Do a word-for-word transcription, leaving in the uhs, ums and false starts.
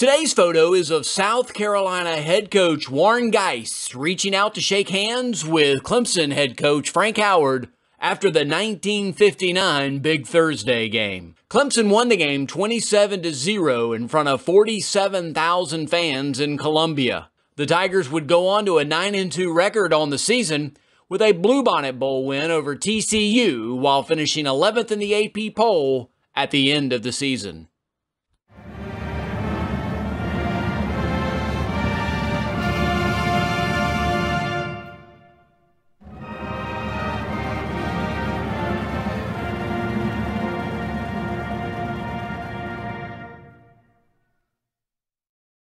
Today's photo is of South Carolina head coach Warren Giese reaching out to shake hands with Clemson head coach Frank Howard after the nineteen fifty-nine Big Thursday game. Clemson won the game twenty-seven to zero in front of forty-seven thousand fans in Columbia. The Tigers would go on to a nine and two record on the season with a Bluebonnet Bowl win over T C U while finishing eleventh in the A P poll at the end of the season.